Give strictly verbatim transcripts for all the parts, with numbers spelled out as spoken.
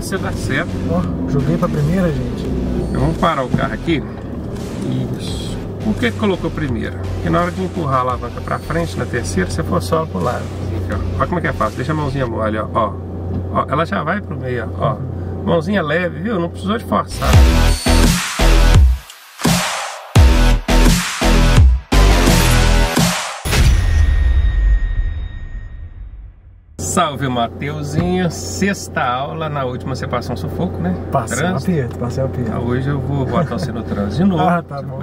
capaz de dar certo. Ó, joguei pra primeira, gente. Então, vamos parar o carro aqui. Isso. Por que colocou primeira? Porque na hora de empurrar a alavanca pra frente, na terceira, você for só pro lado. Aqui, ó. Olha como é que é fácil. Deixa a mãozinha mole, ó. Ó. Ó, ela já vai pro meio, ó. Mãozinha leve, viu? Não precisou de forçar. Salve, Mateuzinho! Sexta aula, na última você passou um sufoco, né? Passei o aperto, passei o aperto. Ah, hoje eu vou botar você no trânsito de novo. Ah, tá bom.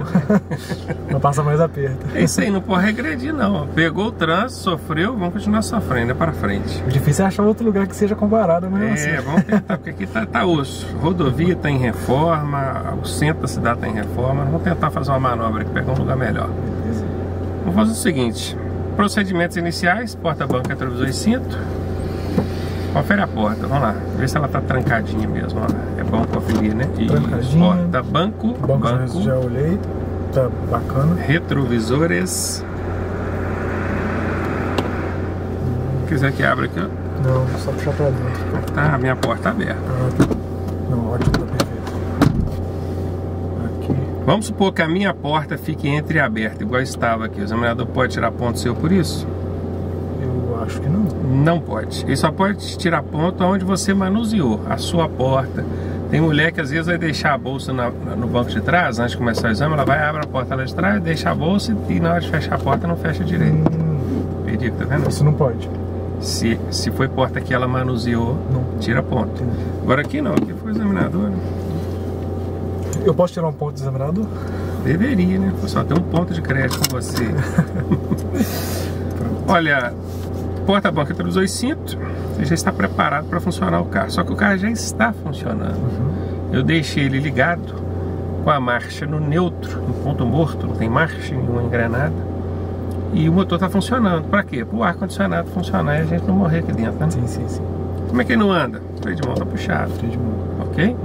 Não passa mais aperto. É isso aí, não pode regredir não. Pegou o trânsito, sofreu, vamos continuar sofrendo, é para frente. O difícil é achar outro lugar que seja comparado, mesmo assim. É, vamos tentar, porque aqui tá, tá osso. Rodovia está em reforma, o centro da cidade está em reforma. Vamos tentar fazer uma manobra aqui, pegar um lugar melhor. Beleza. Vamos fazer o seguinte. Procedimentos iniciais, porta, banca, retrovisor e cinto. Confere a porta, vamos lá, ver se ela tá trancadinha mesmo, ó. É bom conferir, né? E porta, banco, banco, banco. Já olhei, tá bacana. Retrovisores. Quiser que abra aqui, ó. Não, só puxar pra dentro. Tá, a minha porta tá aberta. Ah, tá. Não, ótimo, tá perfeito. Aqui. Vamos supor que a minha porta fique entreaberta, igual estava aqui. O examinador pode tirar ponto seu por isso? Acho que não. Não pode. Ele só pode tirar ponto onde você manuseou a sua porta. Tem mulher que às vezes vai deixar a bolsa na, no banco de trás, antes de começar o exame, ela vai, abre a porta lá de trás, deixa a bolsa e na hora de fechar a porta não fecha direito. Hum. Perdi, tá vendo? Isso não pode. Se, se foi porta que ela manuseou, não tira ponto. Entendi. Agora aqui não, aqui foi o examinador, né? Eu posso tirar um ponto do examinador? Deveria, né? Só tem um ponto de crédito com você. Olha... Porta, banca, retrovisor e cinto, você já está preparado para funcionar o carro. Só que o carro já está funcionando. Uhum. Eu deixei ele ligado com a marcha no neutro, no ponto morto, não tem marcha nenhuma engrenada. E o motor está funcionando. Para quê? Para o ar-condicionado funcionar e a gente não morrer aqui dentro, né? Sim, sim, sim. Como é que ele não anda? O freio de mão está puxado. O freio de mão. Ok? Uhum.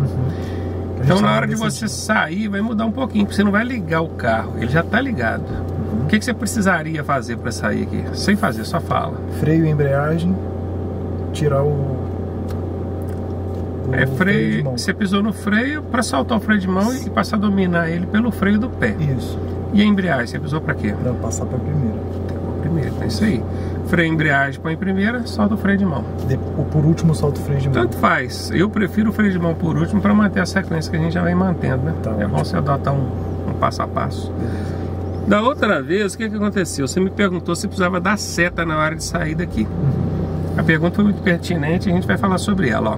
Então na hora de você sair vai mudar um pouquinho, porque você não vai ligar o carro, ele já está ligado. Uhum. O que, que você precisaria fazer para sair aqui? Sem fazer, só fala. Freio e embreagem, tirar o... o é freio, freio você pisou no freio para soltar o freio de mão e passar a dominar ele pelo freio do pé. Isso. E a embreagem, você pisou para quê? Para passar para a primeira. Para primeira, é isso aí. Freio e embreagem põe em primeira, solta o freio de mão. Ou por último solta o freio de mão? Tanto faz. Eu prefiro o freio de mão por último para manter a sequência que a gente já vem mantendo, né? Tá, é bom você adotar um, um passo a passo. Beleza. Da outra vez, o que, que aconteceu? Você me perguntou se precisava dar seta na hora de sair daqui. Uhum. A pergunta foi muito pertinente e a gente vai falar sobre ela, ó.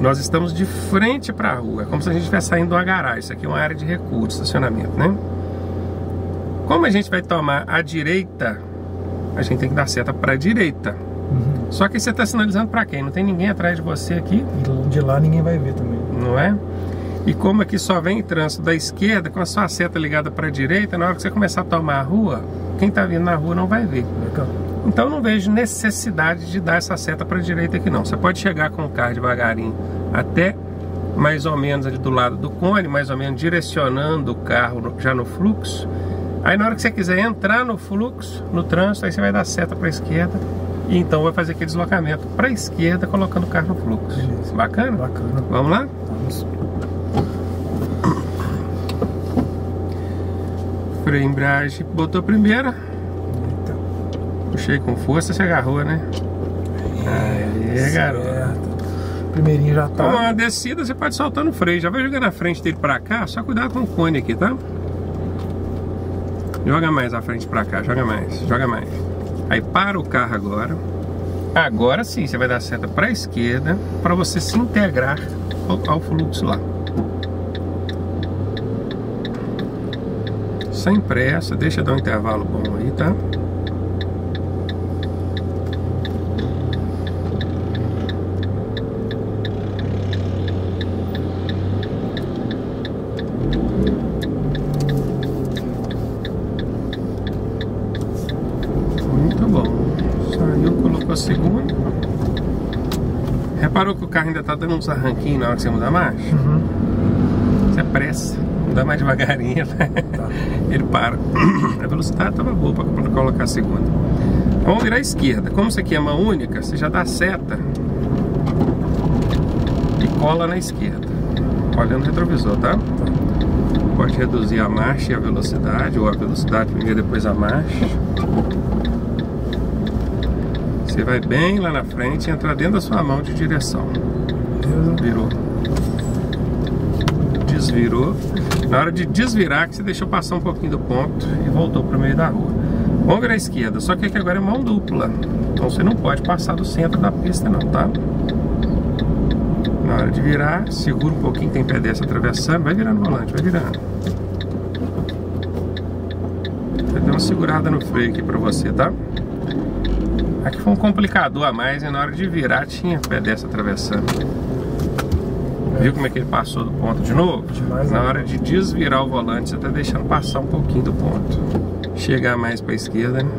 Nós estamos de frente para a rua, é como se a gente estivesse saindo de uma garagem. Isso aqui é uma área de recuo, de estacionamento, né? Como a gente vai tomar a direita... a gente tem que dar seta para a direita. Uhum. Só que você está sinalizando para quem? Não tem ninguém atrás de você aqui. De lá ninguém vai ver também. Não é? E como aqui só vem trânsito da esquerda, com a sua seta ligada para a direita, na hora que você começar a tomar a rua, quem está vindo na rua não vai ver. Legal. Então não vejo necessidade de dar essa seta para a direita aqui não. Você pode chegar com o carro devagarinho até mais ou menos ali do lado do cone, mais ou menos direcionando o carro já no fluxo. Aí na hora que você quiser entrar no fluxo, no trânsito, aí você vai dar seta para a esquerda e então vai fazer aquele deslocamento para a esquerda, colocando o carro no fluxo. Beleza. Bacana? Bacana. Vamos lá? Vamos. Freio, embreagem, botou a primeira. Eita. Puxei com força, você agarrou, né? Aê, é, garoto. Primeirinho já tá. Com uma descida, você pode soltar no freio. Já vai jogando na frente dele para cá, só cuidado com o cone aqui, tá? Joga mais à frente pra cá, joga mais, joga mais. Aí para o carro agora. Agora sim, você vai dar seta pra esquerda para você se integrar ao, ao fluxo lá. Sem pressa, deixa dar um intervalo bom aí, tá? Segunda. Reparou que o carro ainda tá dando uns arranquinhos na hora que você muda a marcha? Uhum. Você pressa, dá mais devagarinho, né? Tá. Ele para. A velocidade tava boa para colocar a segunda. Então, vamos virar à esquerda. Como isso aqui é mão única, você já dá seta cola na esquerda, olhando o retrovisor, tá? Pode reduzir a marcha e a velocidade, ou a velocidade primeiro, depois a marcha. Você vai bem lá na frente e entra dentro da sua mão de direção. Virou. Desvirou. Na hora de desvirar, que você deixou passar um pouquinho do ponto e voltou para o meio da rua. Vamos virar à esquerda, só que aqui agora é mão dupla. Então você não pode passar do centro da pista não, tá? Na hora de virar, segura um pouquinho, tem pedestre atravessando, vai virando o volante, vai virando. Vou dar uma segurada no freio aqui para você, tá? Aqui foi um complicador a mais e na hora de virar tinha pedestre atravessando. Viu como é que ele passou do ponto de novo? Demais, na hora de desvirar o volante, você está deixando passar um pouquinho do ponto. Chegar mais para a esquerda, né?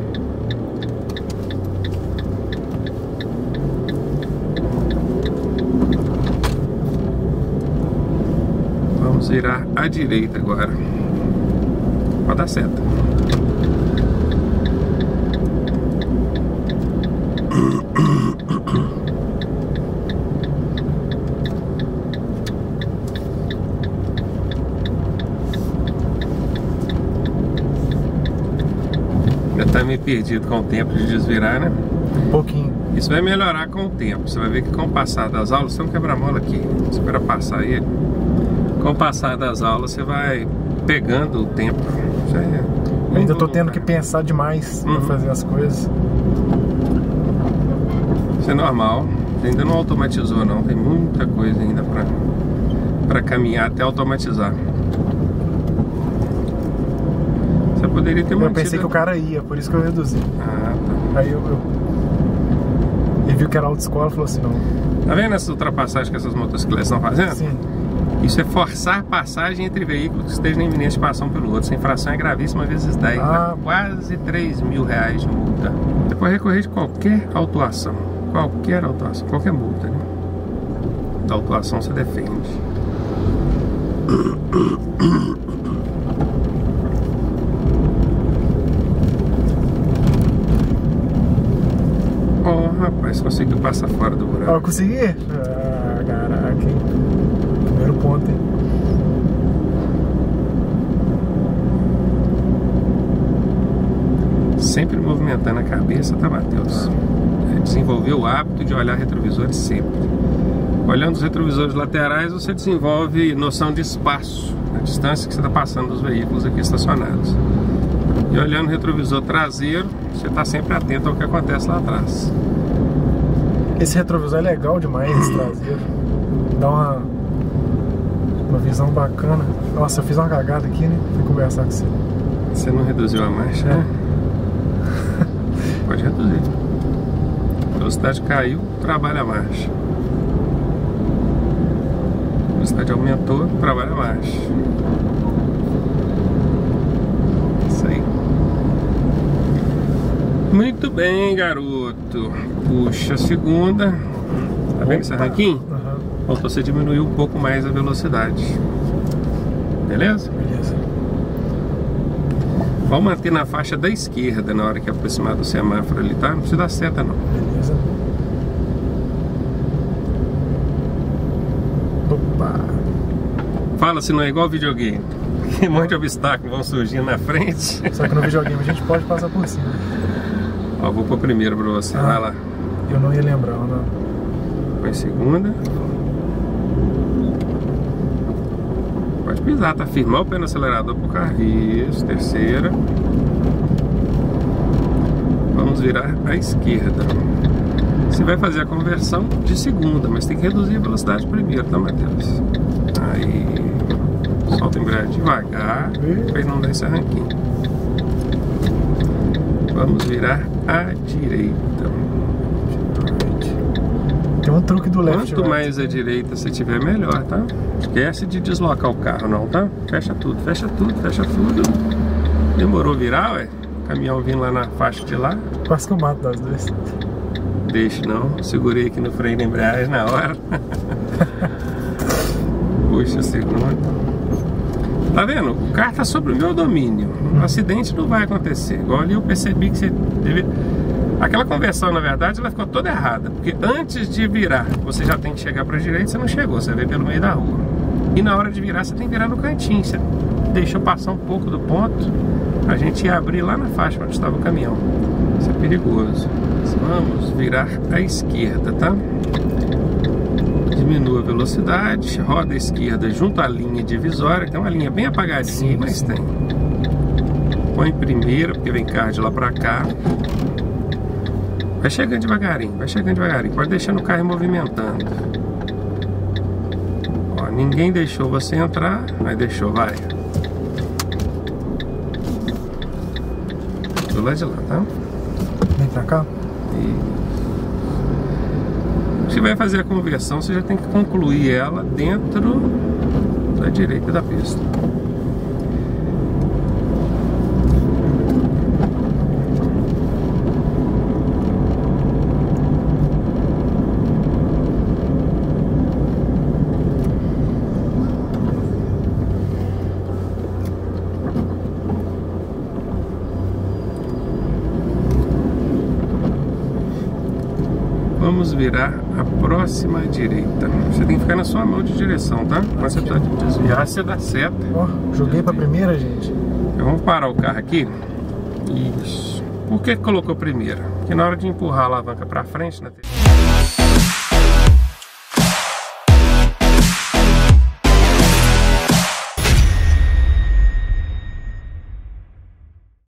Vamos virar à direita agora. Pode dar seta. Tá meio perdido com o tempo de desvirar, né? Um pouquinho. Isso vai melhorar com o tempo. Você vai ver que com o passar das aulas, você não quebra a mola aqui, espera passar aí. Com o passar das aulas, você vai pegando o tempo. Já é. Ainda tô tendo que pensar demais uhum. pra fazer as coisas. Isso é normal. Ainda não automatizou não. Tem muita coisa ainda pra, pra caminhar até automatizar. Poderia ter eu mantido. Pensei que o cara ia, por isso que eu reduzi. Ah, tá. Aí eu, eu... ele viu que era autoescola e falou assim, não. Tá vendo essas ultrapassagens que essas motocicletas estão fazendo? Sim. Isso é forçar passagem entre veículos que estejam em iminência de passão pelo outro. Essa infração é gravíssima, vezes dez, ah. Tá? Quase três mil reais de multa. Você pode recorrer de qualquer autuação. Qualquer autuação, qualquer multa, né? Da autuação você defende. Rapaz, conseguiu passar fora do buraco. Ah, eu consegui? Ah, caraca, hein? Primeiro ponto, hein? Sempre movimentando a cabeça, tá, Matheus? Ah. Desenvolveu o hábito de olhar retrovisores sempre. Olhando os retrovisores laterais, você desenvolve noção de espaço, a distância que você está passando dos veículos aqui estacionados. E olhando o retrovisor traseiro, você está sempre atento ao que acontece lá atrás. Esse retrovisor é legal demais, esse traseiro. Dá uma, uma visão bacana. Nossa, eu fiz uma cagada aqui, né? Fui conversar com você. Você não reduziu a marcha, né? Pode reduzir. A velocidade caiu, trabalha a marcha. A velocidade aumentou, trabalha a marcha. Muito bem, garoto. Puxa a segunda. Tá vendo esse arranquinho? Uhum. Faltou você diminuir um pouco mais a velocidade. Beleza? Beleza. Vamos manter na faixa da esquerda na hora que aproximar do semáforo ali, tá? Não precisa dar seta não. Beleza. Opa. Fala se não é igual videogame. Um monte de obstáculos vão surgindo na frente. Só que no videogame a gente pode passar por cima. Ó, vou pôr primeiro pra você, ah, vai lá. Eu não ia lembrar, não. Põe segunda. Pode pisar, tá? Firmar o pé no acelerador pro carro. Isso, terceira. Vamos virar à esquerda. Você vai fazer a conversão de segunda, mas tem que reduzir a velocidade primeiro, tá, Matheus? Aí, solta o embreagem devagar, pra não dar esse arranquinho. Vamos virar à direita. Tem um truque do left. Quanto mais à direita você tiver, melhor, tá? Esquece de deslocar o carro não, tá? Fecha tudo, fecha tudo, fecha tudo. Demorou virar, ué? O caminhão vindo lá na faixa de lá. Quase que eu mato das duas. Deixa não, segurei aqui no freio da embreagem na hora. Puxa a segunda. Tá vendo? O carro tá sobre o meu domínio. Um acidente não vai acontecer. Igual ali eu percebi que você deve... Aquela conversão, na verdade, ela ficou toda errada, porque antes de virar, você já tem que chegar para a direita, você não chegou, você veio pelo meio da rua. E na hora de virar, você tem que virar no cantinho, você deixou passar um pouco do ponto, a gente ia abrir lá na faixa onde estava o caminhão. Isso é perigoso. Vamos virar à esquerda, tá? Diminua a velocidade, roda à esquerda junto à linha divisória, que é uma linha bem apagadinha, mas tem. Põe primeira, porque vem carro de lá para cá. Vai chegando devagarinho, vai chegando devagarinho, pode deixando o carro movimentando. Ó, ninguém deixou você entrar, mas deixou, vai. Do lado de lá, tá? Vem pra cá. E... se vai fazer a conversão, você já tem que concluir ela dentro da direita da pista. Vamos virar a próxima direita. Você tem que ficar na sua mão de direção, tá? Mas você pode desviar, você dá seta. Ó, oh, joguei para a primeira, gente. Então, vamos parar o carro aqui. Isso. Por que colocou primeira? Porque na hora de empurrar a alavanca para frente, na né?